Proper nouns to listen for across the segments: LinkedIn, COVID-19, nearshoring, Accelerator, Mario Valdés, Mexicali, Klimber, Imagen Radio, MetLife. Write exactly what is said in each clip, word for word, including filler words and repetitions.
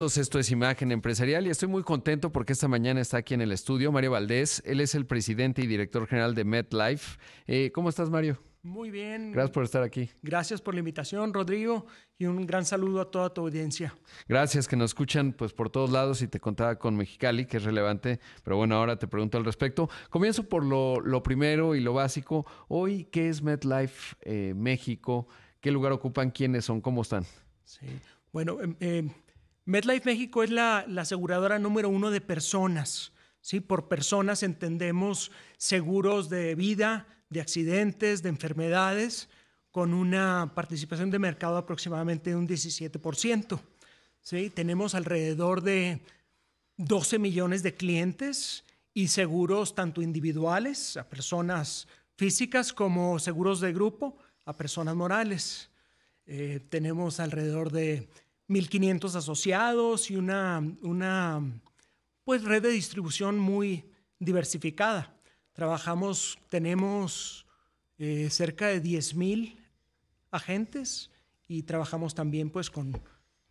Esto es Imagen Empresarial y estoy muy contento porque esta mañana está aquí en el estudio Mario Valdés. Él es el presidente y director general de MetLife. Eh, ¿Cómo estás, Mario? Muy bien. Gracias por estar aquí. Gracias por la invitación, Rodrigo, y un gran saludo a toda tu audiencia. Gracias, que nos escuchan pues por todos lados, y te contaba con Mexicali, que es relevante, pero bueno, ahora te pregunto al respecto. Comienzo por lo, lo primero y lo básico. Hoy, ¿qué es MetLife eh, México? ¿Qué lugar ocupan? ¿Quiénes son? ¿Cómo están? Sí, bueno, eh, eh, MetLife México es la, la aseguradora número uno de personas. ¿Sí? Por personas entendemos seguros de vida, de accidentes, de enfermedades, con una participación de mercado aproximadamente de un diecisiete por ciento. ¿Sí? Tenemos alrededor de doce millones de clientes y seguros tanto individuales a personas físicas como seguros de grupo a personas morales. Eh, tenemos alrededor de mil quinientos asociados y una, una pues, red de distribución muy diversificada. Trabajamos, tenemos eh, cerca de diez mil agentes y trabajamos también pues, con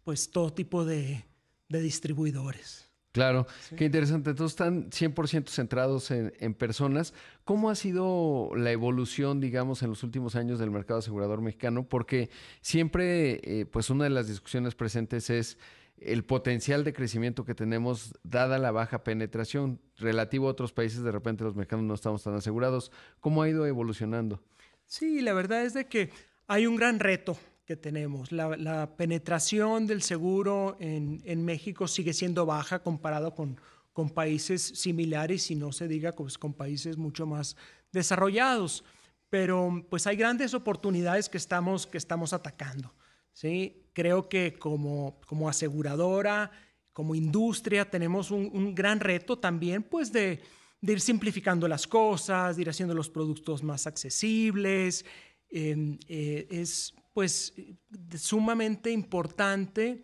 pues, todo tipo de, de distribuidores. Claro, ¿sí? Qué interesante. Entonces están cien por ciento centrados en, en personas. ¿Cómo ha sido la evolución, digamos, en los últimos años del mercado asegurador mexicano? Porque siempre eh, pues una de las discusiones presentes es el potencial de crecimiento que tenemos dada la baja penetración. Relativo a otros países, de repente los mexicanos no estamos tan asegurados. ¿Cómo ha ido evolucionando? Sí, la verdad es de que hay un gran reto que tenemos. La, la penetración del seguro en, en México sigue siendo baja comparado con, con países similares, y no se diga pues, con países mucho más desarrollados. Pero pues hay grandes oportunidades que estamos, que estamos atacando. Sí, creo que como, como aseguradora, como industria, tenemos un, un gran reto también pues de, de ir simplificando las cosas, de ir haciendo los productos más accesibles. Eh, eh, es pues sumamente importante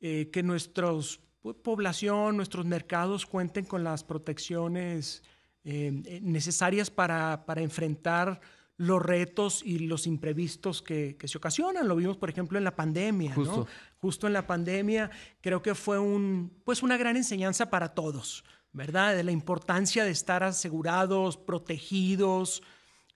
eh, que nuestra población, nuestros mercados cuenten con las protecciones eh, necesarias para, para enfrentar los retos y los imprevistos que, que se ocasionan. Lo vimos, por ejemplo, en la pandemia. Justo. ¿No? Justo en la pandemia creo que fue un, pues una gran enseñanza para todos, ¿verdad? De la importancia de estar asegurados, protegidos,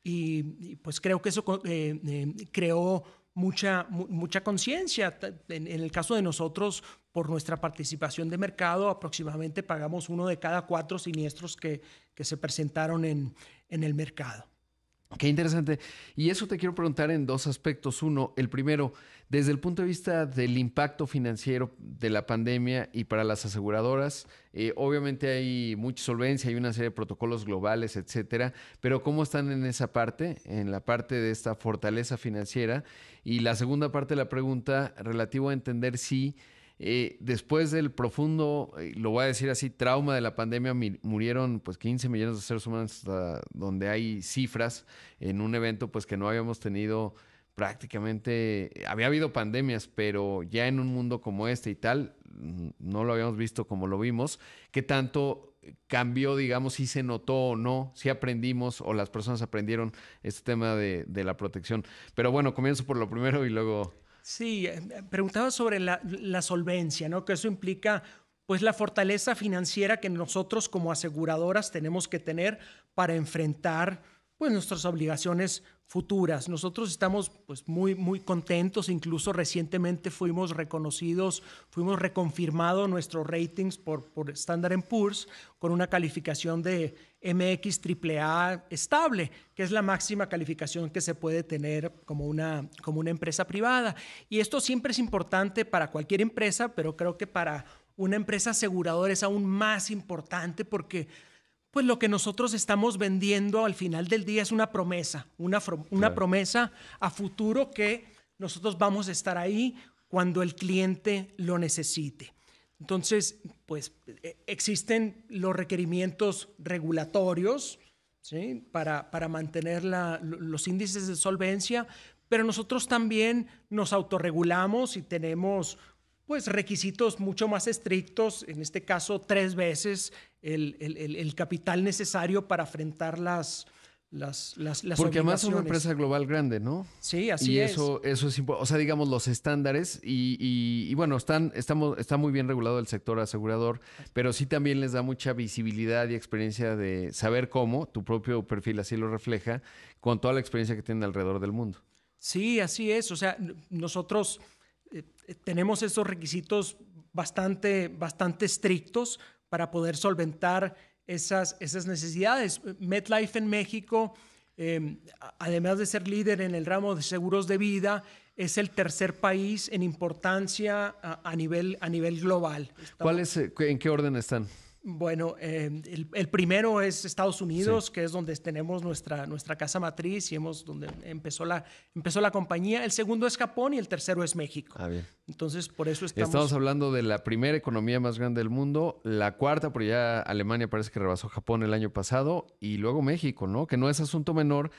y, y pues creo que eso eh, eh, creó mucha, mu mucha conciencia. En, en el caso de nosotros, por nuestra participación de mercado, aproximadamente pagamos uno de cada cuatro siniestros que, que se presentaron en, en el mercado. Qué interesante. Y eso te quiero preguntar en dos aspectos. Uno, el primero, desde el punto de vista del impacto financiero de la pandemia y para las aseguradoras, eh, obviamente hay mucha solvencia, hay una serie de protocolos globales, etcétera, pero ¿cómo están en esa parte, en la parte de esta fortaleza financiera? Y la segunda parte de la pregunta, relativo a entender si Eh, después del profundo, eh, lo voy a decir así, trauma de la pandemia, murieron pues quince millones de seres humanos, hasta donde hay cifras, en un evento pues que no habíamos tenido prácticamente. Había habido pandemias, pero ya en un mundo como este y tal, no lo habíamos visto como lo vimos. ¿Qué tanto cambió, digamos, si se notó o no, si aprendimos o las personas aprendieron este tema de, de la protección? Pero bueno, comienzo por lo primero y luego... Sí, preguntaba sobre la, la solvencia, ¿no? Que eso implica pues la fortaleza financiera que nosotros como aseguradoras tenemos que tener para enfrentar pues nuestras obligaciones futuras. Nosotros estamos pues muy muy contentos, incluso recientemente fuimos reconocidos, fuimos reconfirmados nuestros ratings por por Standard and Poor's con una calificación de M X triple A estable, que es la máxima calificación que se puede tener como una, como una empresa privada. Y esto siempre es importante para cualquier empresa, pero creo que para una empresa aseguradora es aún más importante porque pues lo que nosotros estamos vendiendo al final del día es una promesa, una, una promesa a futuro que nosotros vamos a estar ahí cuando el cliente lo necesite. Entonces, pues existen los requerimientos regulatorios, ¿sí? para, para mantener la, los índices de solvencia, pero nosotros también nos autorregulamos y tenemos pues requisitos mucho más estrictos, en este caso tres veces el, el, el, el capital necesario para enfrentar las, las, las, las Porque además es una empresa global grande, ¿no? Sí, así y es. Y eso, eso es importante. O sea, digamos, los estándares y, y, y bueno, están, estamos, está muy bien regulado el sector asegurador, pero sí también les da mucha visibilidad y experiencia de saber cómo, tu propio perfil así lo refleja, con toda la experiencia que tienen alrededor del mundo. Sí, así es. O sea, nosotros eh, tenemos esos requisitos bastante, bastante estrictos para poder solventar Esas, esas necesidades. MetLife en México, eh, además de ser líder en el ramo de seguros de vida, es el tercer país en importancia a, a, nivel, a nivel global. Estamos, ¿Cuál es, ¿En qué orden están? Bueno, eh, el, el primero es Estados Unidos, sí, que es donde tenemos nuestra, nuestra casa matriz y hemos, donde empezó la, empezó la compañía. El segundo es Japón y el tercero es México. Ah, bien. Entonces, por eso estamos... Estamos hablando de la primera economía más grande del mundo, la cuarta, porque ya Alemania parece que rebasó Japón el año pasado, y luego México, ¿no? Que no es asunto menor,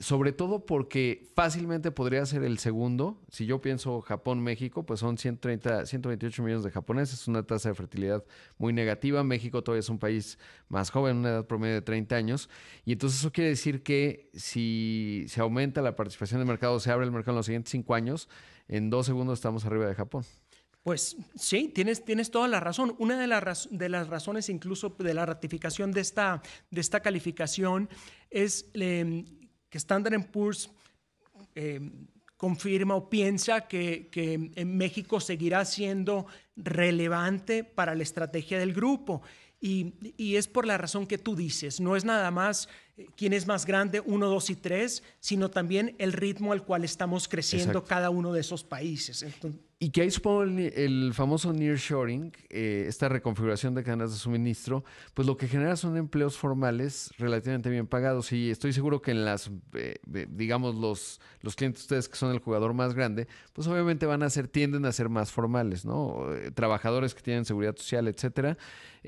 sobre todo porque fácilmente podría ser el segundo. Si yo pienso Japón-México, pues son ciento treinta, ciento veintiocho millones de japoneses, es una tasa de fertilidad muy negativa. México todavía es un país más joven, una edad promedio de treinta años, y entonces eso quiere decir que si se aumenta la participación del mercado, se abre el mercado en los siguientes cinco años, en dos segundos estamos arriba de Japón. Pues sí, tienes, tienes toda la razón. Una de, la raz- de las razones incluso de la ratificación de esta, de esta calificación es... Eh, que Standard and Poor's eh, confirma o piensa que, que en México seguirá siendo relevante para la estrategia del grupo. Y, y es por la razón que tú dices. No es nada más eh, quién es más grande, uno, dos y tres, sino también el ritmo al cual estamos creciendo. Exacto. Cada uno de esos países. Entonces, y que ahí supongo el, el famoso nearshoring, eh, esta reconfiguración de cadenas de suministro, pues lo que genera son empleos formales relativamente bien pagados. Y estoy seguro que en las, eh, digamos, los, los clientes de ustedes que son el jugador más grande, pues obviamente van a ser, tienden a ser más formales, ¿no? Eh, trabajadores que tienen seguridad social, etcétera.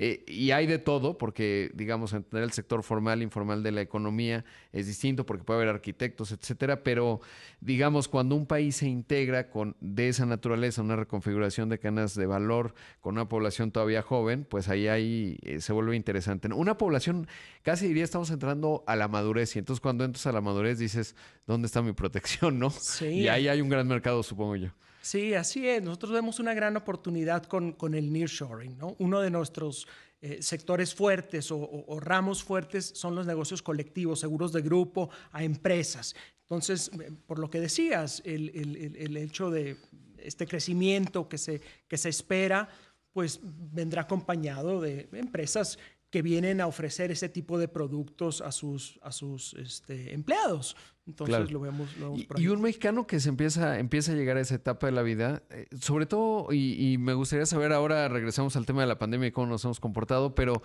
Eh, y hay de todo, porque, digamos, entender el sector formal e informal de la economía es distinto, porque puede haber arquitectos, etcétera, pero, digamos, cuando un país se integra con de esa naturaleza, una reconfiguración de cadenas de valor con una población todavía joven, pues ahí, ahí eh, se vuelve interesante. Una población, casi diría, estamos entrando a la madurez, y entonces cuando entras a la madurez dices, ¿dónde está mi protección, no? Sí. Y ahí hay un gran mercado, supongo yo. Sí, así es. Nosotros vemos una gran oportunidad con, con el nearshoring, ¿no? Uno de nuestros eh, sectores fuertes o, o, o ramos fuertes son los negocios colectivos, seguros de grupo a empresas. Entonces, por lo que decías, el, el, el hecho de este crecimiento que se, que se espera, pues vendrá acompañado de empresas que vienen a ofrecer ese tipo de productos a sus, a sus este, empleados. Entonces, claro, lo vemos, lo vemos por ahí. Y un mexicano que se empieza, empieza a llegar a esa etapa de la vida, eh, sobre todo, y, y me gustaría saber, ahora regresamos al tema de la pandemia y cómo nos hemos comportado, pero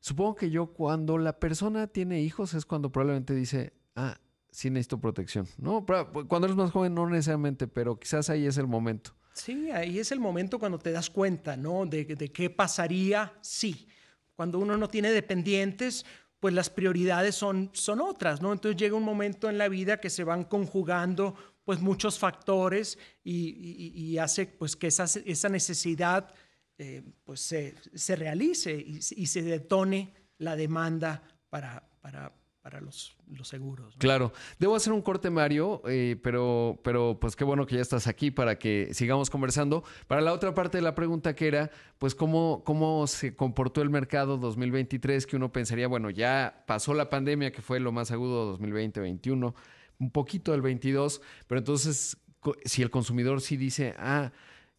supongo que yo, cuando la persona tiene hijos, es cuando probablemente dice, ah, sí necesito protección, ¿no? Cuando eres más joven no necesariamente, pero quizás ahí es el momento. Sí, ahí es el momento cuando te das cuenta, ¿no? De, de qué pasaría si... Cuando uno no tiene dependientes, pues las prioridades son, son otras, ¿no? Entonces llega un momento en la vida que se van conjugando pues muchos factores y, y, y hace pues que esa, esa necesidad eh, pues se, se realice y, y se detone la demanda para, para, para los, los seguros, ¿no? Claro. Debo hacer un corte, Mario, eh, pero, pero pues qué bueno que ya estás aquí para que sigamos conversando. Para la otra parte de la pregunta, que era, pues, ¿cómo, cómo se comportó el mercado dos mil veintitrés? Que uno pensaría, bueno, ya pasó la pandemia, que fue lo más agudo dos mil veinte, veintiuno, un poquito del veintidós, pero entonces, si el consumidor sí dice, ah,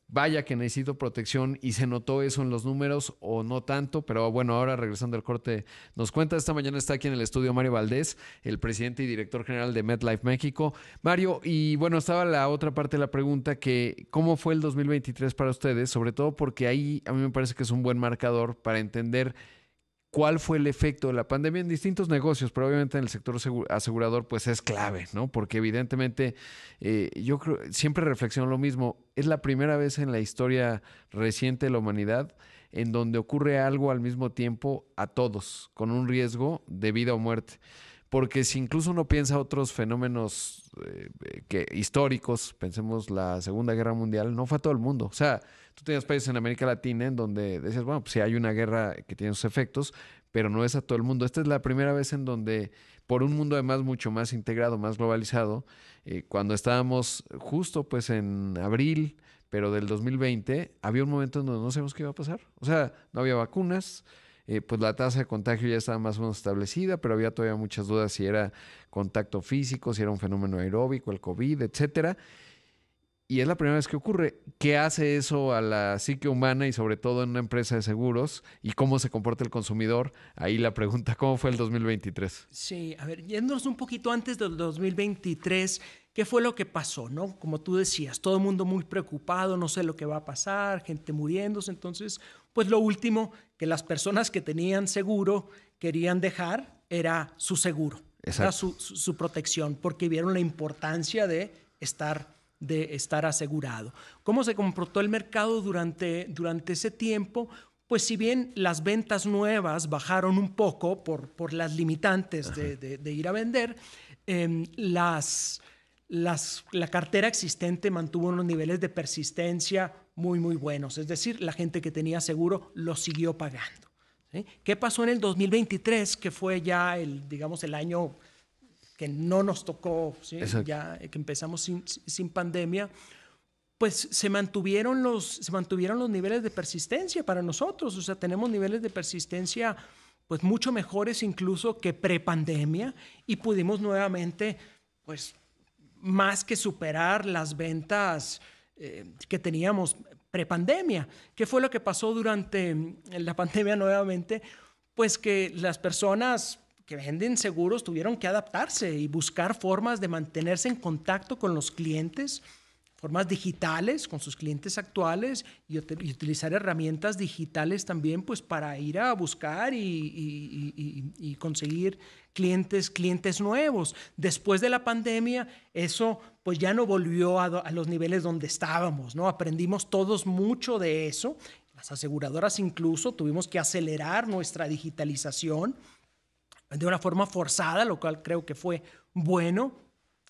vaya que necesito protección, y se notó eso en los números o no tanto, pero bueno, ahora regresando al corte nos cuenta. Esta mañana está aquí en el estudio Mario Valdés, el presidente y director general de MetLife México. Mario, y bueno, estaba la otra parte de la pregunta, que ¿cómo fue el dos mil veintitrés para ustedes? Sobre todo porque ahí a mí me parece que es un buen marcador para entender cuál fue el efecto de la pandemia en distintos negocios, pero obviamente en el sector asegurador pues es clave, ¿no? Porque evidentemente eh, yo creo, siempre reflexiono lo mismo, es la primera vez en la historia reciente de la humanidad en donde ocurre algo al mismo tiempo a todos, con un riesgo de vida o muerte. porque si incluso uno piensa otros fenómenos eh, que, históricos, pensemos la Segunda Guerra Mundial, no fue a todo el mundo. O sea, tú tenías países en América Latina en donde decías, bueno, pues sí hay una guerra que tiene sus efectos, pero no es a todo el mundo. Esta es la primera vez en donde, por un mundo además mucho más integrado, más globalizado, eh, cuando estábamos justo pues en abril, pero del dos mil veinte, había un momento en donde no sabemos qué iba a pasar. O sea, no había vacunas. Eh, pues la tasa de contagio ya estaba más o menos establecida, pero había todavía muchas dudas si era contacto físico, si era un fenómeno aeróbico, el COVID, etcétera. Y es la primera vez que ocurre. ¿Qué hace eso a la psique humana y sobre todo en una empresa de seguros? ¿Y cómo se comporta el consumidor? Ahí la pregunta, ¿cómo fue el dos mil veintitrés? Sí, a ver, yéndonos un poquito antes del dos mil veintitrés, ¿qué fue lo que pasó, no? Como tú decías, todo el mundo muy preocupado, no sé lo que va a pasar, gente muriéndose, entonces... Pues lo último que las personas que tenían seguro querían dejar era su seguro, era su, su, su protección, porque vieron la importancia de estar, de estar asegurado. ¿Cómo se comportó el mercado durante, durante ese tiempo? Pues si bien las ventas nuevas bajaron un poco por, por las limitantes de, de, de ir a vender, eh, las... Las, la cartera existente mantuvo unos niveles de persistencia muy, muy buenos. Es decir, la gente que tenía seguro lo siguió pagando, ¿sí? ¿Qué pasó en el dos mil veintitrés, que fue ya el, digamos, el año que no nos tocó, ¿sí? Ya que empezamos sin, sin pandemia? Pues se mantuvieron, los, se mantuvieron los niveles de persistencia para nosotros. O sea, tenemos niveles de persistencia pues mucho mejores incluso que prepandemia, y pudimos nuevamente, pues, más que superar las ventas eh, que teníamos prepandemia. ¿Qué fue lo que pasó durante la pandemia nuevamente? Pues que las personas que venden seguros tuvieron que adaptarse y buscar formas de mantenerse en contacto con los clientes, formas digitales con sus clientes actuales, y, y utilizar herramientas digitales también, pues, para ir a buscar y, y, y, y conseguir clientes, clientes nuevos. Después de la pandemia, eso pues ya no volvió a, a los niveles donde estábamos, ¿no? Aprendimos todos mucho de eso. Las aseguradoras incluso tuvimos que acelerar nuestra digitalización de una forma forzada, lo cual creo que fue bueno.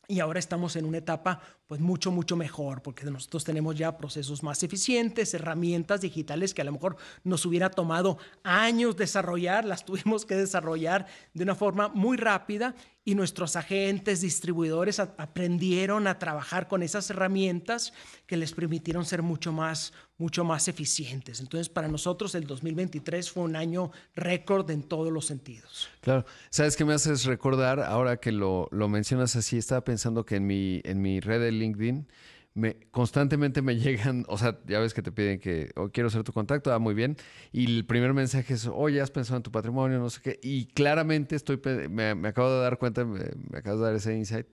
Y ahora estamos en una etapa pues mucho, mucho mejor, porque nosotros tenemos ya procesos más eficientes, herramientas digitales que a lo mejor nos hubiera tomado años desarrollar, las tuvimos que desarrollar de una forma muy rápida, y nuestros agentes, distribuidores a- aprendieron a trabajar con esas herramientas que les permitieron ser mucho más, mucho más eficientes. Entonces, para nosotros el dos mil veintitrés fue un año récord en todos los sentidos. Claro. ¿Sabes qué me haces recordar? Ahora que lo, lo mencionas así, estaba pensando que en mi, en mi red de LinkedIn me, constantemente me llegan, o sea, ya ves que te piden que oh, quiero ser tu contacto, ah, muy bien, y el primer mensaje es, oye, has pensado en tu patrimonio, no sé qué, y claramente estoy, me, me acabo de dar cuenta, me, me acabo de dar ese insight,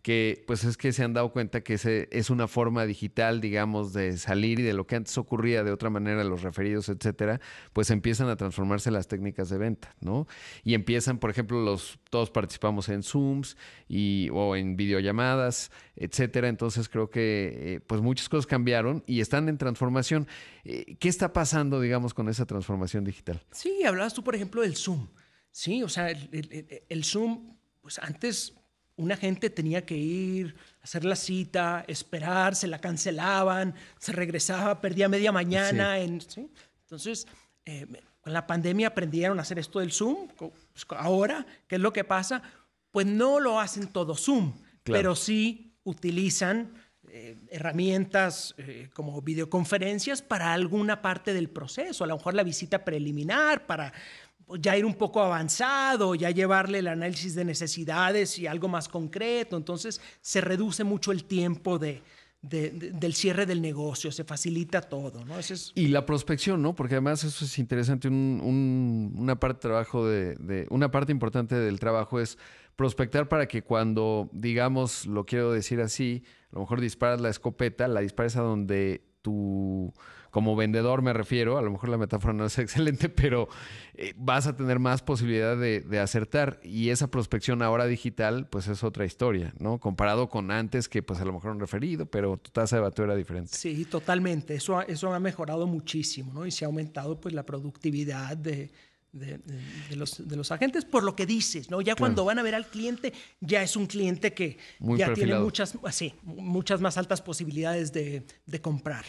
que pues es que se han dado cuenta que ese es una forma digital, digamos, de salir, y de lo que antes ocurría de otra manera, los referidos, etcétera, pues empiezan a transformarse las técnicas de venta, ¿no? Y empiezan, por ejemplo, los todos participamos en Zooms y, o en videollamadas, etcétera. Entonces creo que Eh, pues muchas cosas cambiaron y están en transformación. Eh, ¿Qué está pasando, digamos, con esa transformación digital? Sí, hablabas tú, por ejemplo, del Zoom. Sí, o sea, el, el, el Zoom, pues antes una gente tenía que ir, hacer la cita, esperar, se la cancelaban, se regresaba, perdía media mañana. Sí. En, ¿sí? Entonces, eh, con la pandemia aprendieron a hacer esto del Zoom. Pues ahora, ¿qué es lo que pasa? Pues no lo hacen todo Zoom, claro, pero sí utilizan... Eh, herramientas eh, como videoconferencias para alguna parte del proceso, a lo mejor la visita preliminar, para ya ir un poco avanzado, ya llevarle el análisis de necesidades y algo más concreto. Entonces se reduce mucho el tiempo de, de, de, del cierre del negocio, se facilita todo, ¿no? Eso es... Y la prospección, ¿no? Porque además eso es interesante, un, un, una, parte trabajo de, de, una parte importante del trabajo es prospectar para que cuando, digamos, lo quiero decir así, a lo mejor disparas la escopeta, la disparas a donde tú, como vendedor me refiero, a lo mejor la metáfora no es excelente, pero eh, vas a tener más posibilidad de, de acertar, y esa prospección ahora digital pues es otra historia, ¿no? Comparado con antes, que pues a lo mejor un referido, pero tu tasa de bateo era diferente. Sí, totalmente. Eso, eso ha mejorado muchísimo, ¿no? Y se ha aumentado pues la productividad de... de, de, de, los, de los agentes, por lo que dices, ¿no? Ya claro. Cuando van a ver al cliente, ya es un cliente que muy ya perfilado. Tiene muchas, sí, muchas más altas posibilidades de, de comprar.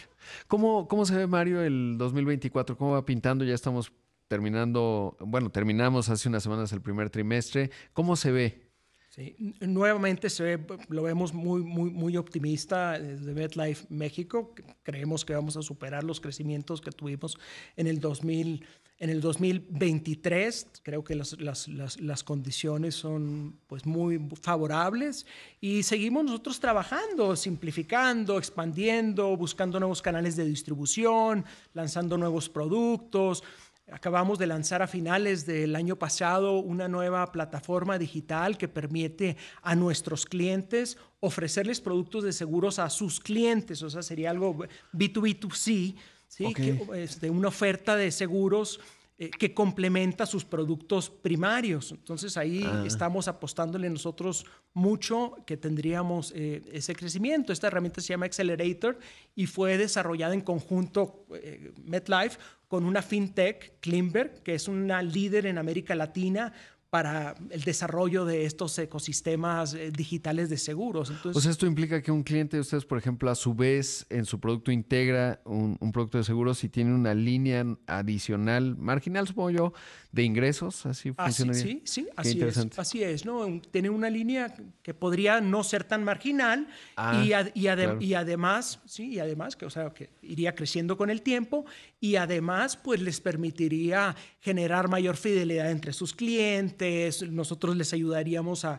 ¿Cómo, ¿Cómo se ve, Mario, el dos mil veinticuatro? ¿Cómo va pintando? Ya estamos terminando, bueno, terminamos hace unas semanas el primer trimestre. ¿Cómo se ve? Sí, nuevamente se ve, lo vemos muy, muy, muy optimista desde MetLife México. Creemos que vamos a superar los crecimientos que tuvimos en el, dos mil, en el dos mil veintitrés. Creo que las, las, las, las condiciones son pues, muy favorables y seguimos nosotros trabajando, simplificando, expandiendo, buscando nuevos canales de distribución, lanzando nuevos productos. Acabamos de lanzar a finales del año pasado una nueva plataforma digital que permite a nuestros clientes ofrecerles productos de seguros a sus clientes. O sea, sería algo B dos B dos C, ¿sí? Okay. Que, este, una oferta de seguros eh, que complementa sus productos primarios. Entonces, ahí ah. estamos apostándole nosotros mucho que tendríamos eh, ese crecimiento. Esta herramienta se llama Accelerator y fue desarrollada en conjunto eh, MetLife con una fintech, Klimber, que es una líder en América Latina para el desarrollo de estos ecosistemas digitales de seguros. Entonces, o sea, esto implica que un cliente de ustedes, por ejemplo, a su vez, en su producto integra un, un producto de seguros y tiene una línea adicional, marginal, supongo yo, de ingresos. Así funciona. Sí, sí, así es. Así es, ¿no? Tiene una línea que podría no ser tan marginal ah, y, ad, y, ade claro. y además, sí, y además, que, o sea, que iría creciendo con el tiempo y además, pues, les permitiría generar mayor fidelidad entre sus clientes. Nosotros les ayudaríamos a,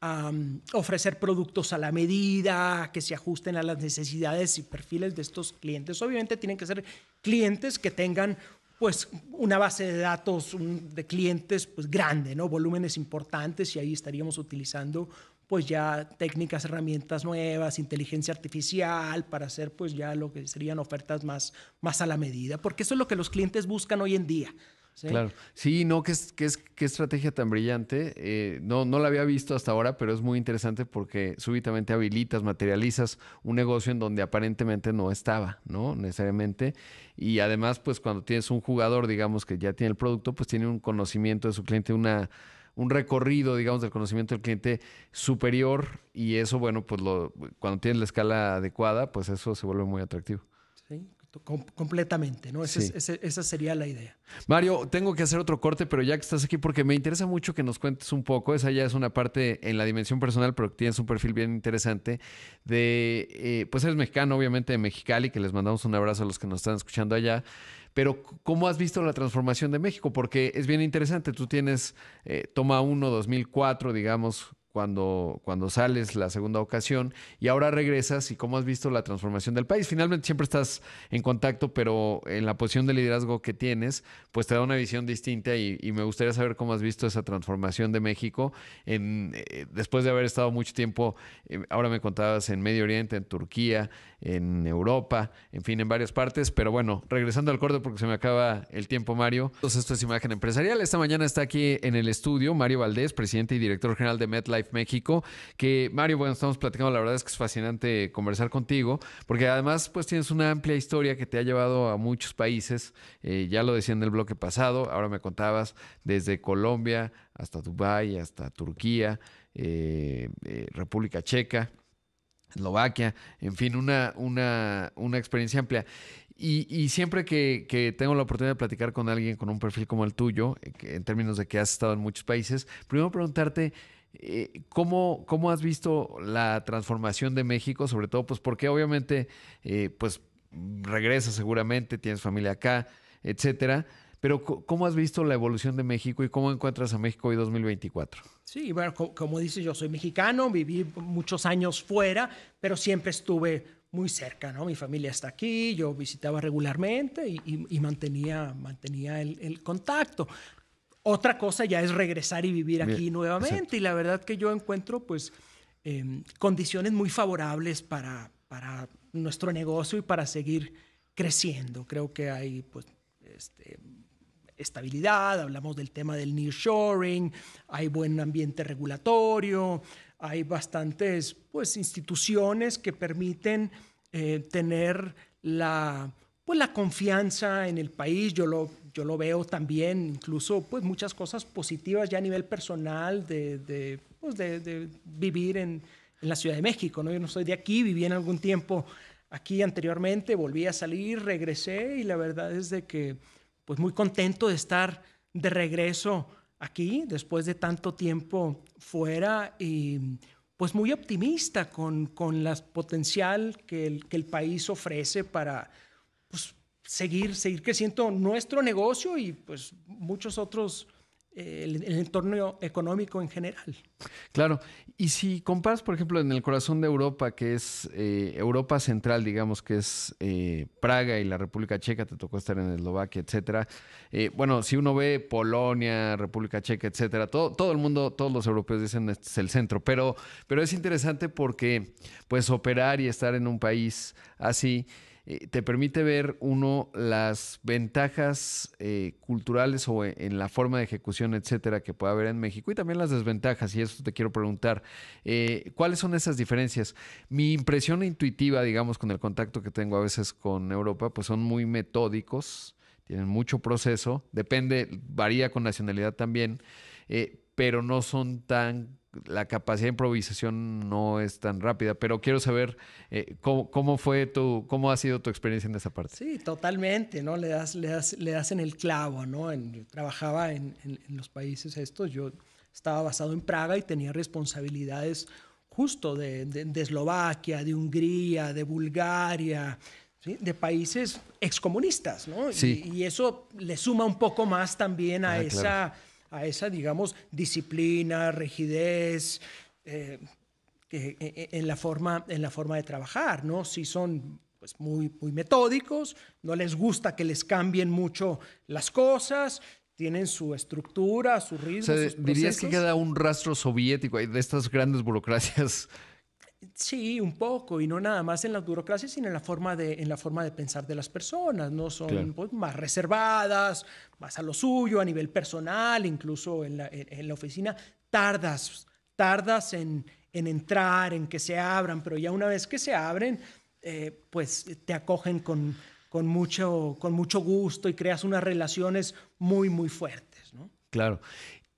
a um, ofrecer productos a la medida, que se ajusten a las necesidades y perfiles de estos clientes. Obviamente tienen que ser clientes que tengan pues una base de datos un, de clientes pues grande, ¿no? Volúmenes importantes, y ahí estaríamos utilizando pues ya técnicas, herramientas nuevas, inteligencia artificial para hacer pues ya lo que serían ofertas más, más a la medida, porque eso es lo que los clientes buscan hoy en día. ¿Sí? Claro, sí, no, qué, qué, qué estrategia tan brillante. Eh, no, no la había visto hasta ahora, pero es muy interesante porque súbitamente habilitas, materializas un negocio en donde aparentemente no estaba, ¿no? Necesariamente. Y además, pues cuando tienes un jugador, digamos, que ya tiene el producto, pues tiene un conocimiento de su cliente, una... un recorrido, digamos, del conocimiento del cliente superior, y eso, bueno, pues lo, cuando tienes la escala adecuada, pues eso se vuelve muy atractivo. Sí, com- completamente, ¿no? Ese, sí. ese, esa sería la idea. Mario, tengo que hacer otro corte, pero ya que estás aquí, porque me interesa mucho que nos cuentes un poco, esa ya es una parte en la dimensión personal, pero tienes un perfil bien interesante de, eh, pues eres mexicano, obviamente, de Mexicali, que les mandamos un abrazo a los que nos están escuchando allá. Pero, ¿cómo has visto la transformación de México? Porque es bien interesante. Tú tienes eh, toma uno, dos mil cuatro, digamos, cuando, cuando sales la segunda ocasión, y ahora regresas, y ¿cómo has visto la transformación del país? Finalmente siempre estás en contacto, pero en la posición de liderazgo que tienes, pues te da una visión distinta, y, y me gustaría saber cómo has visto esa transformación de México en, eh, después de haber estado mucho tiempo, eh, ahora me contabas, en Medio Oriente, en Turquía, en Europa, en fin, en varias partes. Pero bueno, regresando al corte porque se me acaba el tiempo, Mario. Entonces, esto es Imagen Empresarial. Esta mañana está aquí en el estudio Mario Valdés, presidente y director general de MetLife México. Que, Mario, bueno, estamos platicando, la verdad es que es fascinante conversar contigo, porque además pues tienes una amplia historia que te ha llevado a muchos países. Eh, ya lo decía en el bloque pasado, ahora me contabas, desde Colombia hasta Dubái, hasta Turquía, eh, eh, República Checa, Eslovaquia, en fin, una, una, una experiencia amplia. Y, y siempre que, que tengo la oportunidad de platicar con alguien con un perfil como el tuyo, en términos de que has estado en muchos países, primero preguntarte, eh, ¿cómo, cómo has visto la transformación de México? Sobre todo, pues porque obviamente eh, pues regresas seguramente, tienes familia acá, etcétera. Pero, ¿cómo has visto la evolución de México y cómo encuentras a México hoy dos mil veinticuatro? Sí, bueno, como dices, yo soy mexicano, viví muchos años fuera, pero siempre estuve muy cerca, ¿no? Mi familia está aquí, yo visitaba regularmente y, y, y mantenía, mantenía el, el contacto. Otra cosa ya es regresar y vivir aquí Bien, nuevamente. Exacto. Y la verdad que yo encuentro, pues, eh, condiciones muy favorables para, para nuestro negocio y para seguir creciendo. Creo que hay, pues, este... estabilidad, hablamos del tema del nearshoring, hay buen ambiente regulatorio, hay bastantes pues, instituciones que permiten eh, tener la, pues, la confianza en el país. Yo lo yo lo veo también, incluso pues muchas cosas positivas ya a nivel personal de, de, pues, de, de vivir en, en la Ciudad de México, ¿no? Yo no soy de aquí, viví en algún tiempo aquí anteriormente, volví a salir, regresé y la verdad es de que pues muy contento de estar de regreso aquí después de tanto tiempo fuera y pues muy optimista con, con las potencial que el, que el país ofrece para pues, seguir, seguir creciendo nuestro negocio y pues muchos otros, eh, el, el entorno económico en general. Claro, y si comparas, por ejemplo, en el corazón de Europa, que es eh, Europa Central, digamos, que es eh, Praga y la República Checa, te tocó estar en Eslovaquia, etcétera. Eh, bueno, si uno ve Polonia, República Checa, etcétera, todo, todo el mundo, todos los europeos dicen este es el centro, pero, pero es interesante porque pues operar y estar en un país así te permite ver, uno, las ventajas eh, culturales o en la forma de ejecución, etcétera, que puede haber en México y también las desventajas, y eso te quiero preguntar. Eh, ¿Cuáles son esas diferencias? Mi impresión intuitiva, digamos, con el contacto que tengo a veces con Europa, pues son muy metódicos, tienen mucho proceso, depende, varía con nacionalidad también, eh, pero no son tan... La capacidad de improvisación no es tan rápida, pero quiero saber eh, cómo, cómo fue tu, cómo ha sido tu experiencia en esa parte. Sí, totalmente, ¿no? Le das, le das, le das en el clavo, ¿no? En, yo trabajaba en, en, en los países estos, yo estaba basado en Praga y tenía responsabilidades justo de, de, de Eslovaquia, de Hungría, de Bulgaria, ¿sí? De países excomunistas, ¿no? Sí. Y, y eso le suma un poco más también a ah, esa... Claro. a esa, digamos, disciplina, rigidez eh, eh, eh, en, la forma, en la forma de trabajar, ¿no? Si son pues, muy, muy metódicos, no les gusta que les cambien mucho las cosas, tienen su estructura, su ritmo, o sea, sus ¿dirías procesos? Que queda un rastro soviético de estas grandes burocracias? Sí, un poco, y no nada más en las burocracias, sino en la forma de, en la forma de pensar de las personas, ¿no? Son claro. pues, más reservadas, más a lo suyo, a nivel personal, incluso en la, en, en la oficina. Tardas, tardas en, en entrar, en que se abran, pero ya una vez que se abren, eh, pues te acogen con, con, mucho, con mucho gusto y creas unas relaciones muy, muy fuertes, ¿no? Claro.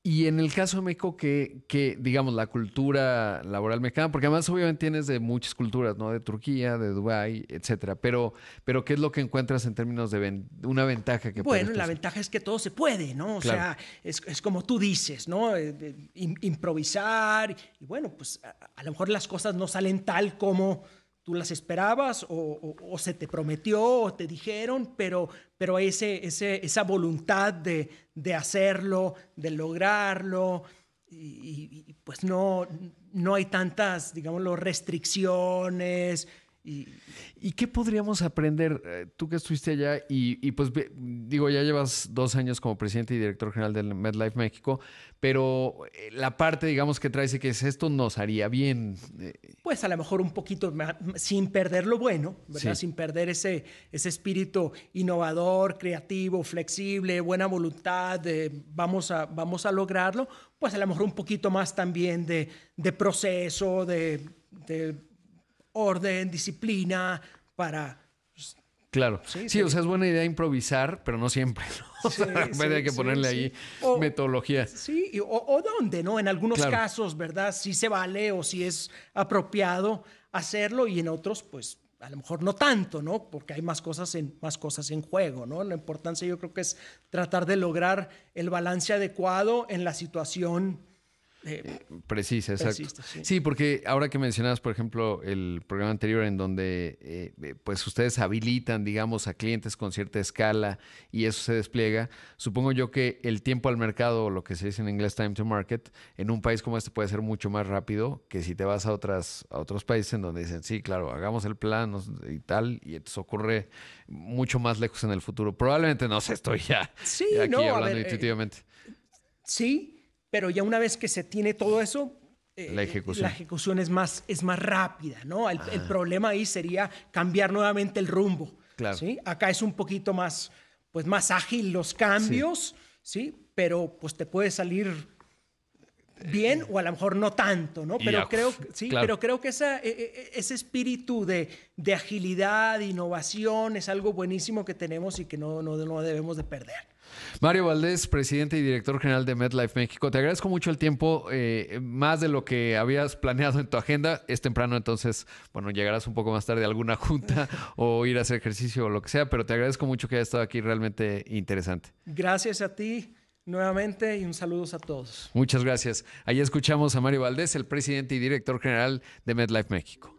Y en el caso de México, que, que digamos, la cultura laboral mexicana, porque además obviamente tienes de muchas culturas, ¿no? De Turquía, de Dubái, etcétera. Pero, pero ¿qué es lo que encuentras en términos de ven- una ventaja que Bueno, la ventaja es que todo se puede, ¿no? O claro. sea, es, es como tú dices, ¿no? Eh, de, in, improvisar. Y bueno, pues a, a lo mejor las cosas no salen tal como tú las esperabas o, o, o se te prometió o te dijeron, pero, pero ese, ese, esa voluntad de, de hacerlo, de lograrlo, y, y pues no, no hay tantas, digámoslo, restricciones. Y, ¿Y qué podríamos aprender? Tú que estuviste allá y, y pues digo, ya llevas dos años como presidente y director general del MetLife México, pero la parte, digamos, que traes y que es esto nos haría bien. Pues a lo mejor un poquito más, sin perder lo bueno, ¿verdad? Sí. Sin perder ese, ese espíritu innovador, creativo, flexible, buena voluntad, de, vamos a, vamos a lograrlo. Pues a lo mejor un poquito más también de, de proceso, de, de orden, disciplina para... Claro. Sí, sí, o sea, es buena idea improvisar, pero no siempre, ¿no? Sí, o sea, sí, hay que sí, ponerle sí. ahí o, metodología. Sí, y, o, o dónde, ¿no? En algunos claro. casos, ¿verdad? Sí se vale o sí es apropiado hacerlo y en otros, pues, a lo mejor no tanto, ¿no? Porque hay más cosas en, más cosas en juego, ¿no? La importancia yo creo que es tratar de lograr el balance adecuado en la situación Eh, precisa, exacto. Precisa, sí. sí, porque ahora que mencionabas, por ejemplo, el programa anterior en donde eh, pues ustedes habilitan, digamos, a clientes con cierta escala y eso se despliega, supongo yo que el tiempo al mercado, o lo que se dice en inglés time to market, en un país como este puede ser mucho más rápido que si te vas a, otras, a otros países en donde dicen, sí, claro, hagamos el plan y tal, y eso ocurre mucho más lejos en el futuro. Probablemente, no sé, estoy ya, sí, ya aquí no, hablando a ver, intuitivamente. Eh, sí, pero ya una vez que se tiene todo eso, eh, la ejecución, la ejecución es, más, es más rápida, ¿no? El, el problema ahí sería cambiar nuevamente el rumbo. Claro. ¿Sí? Acá es un poquito más, pues, más ágil los cambios, sí. ¿sí? Pero pues, te puede salir bien o a lo mejor no tanto, ¿no? Pero, ya, creo, sí, claro. pero creo que esa, ese espíritu de, de agilidad, de innovación, es algo buenísimo que tenemos y que no, no, no debemos de perder. Mario Valdés, presidente y director general de MetLife México, te agradezco mucho el tiempo, eh, más de lo que habías planeado en tu agenda. Es temprano, entonces, bueno, llegarás un poco más tarde a alguna junta o ir a hacer ejercicio o lo que sea, pero te agradezco mucho que hayas estado aquí, realmente interesante. Gracias a ti nuevamente y un saludo a todos. Muchas gracias. Ahí escuchamos a Mario Valdés, el presidente y director general de MetLife México.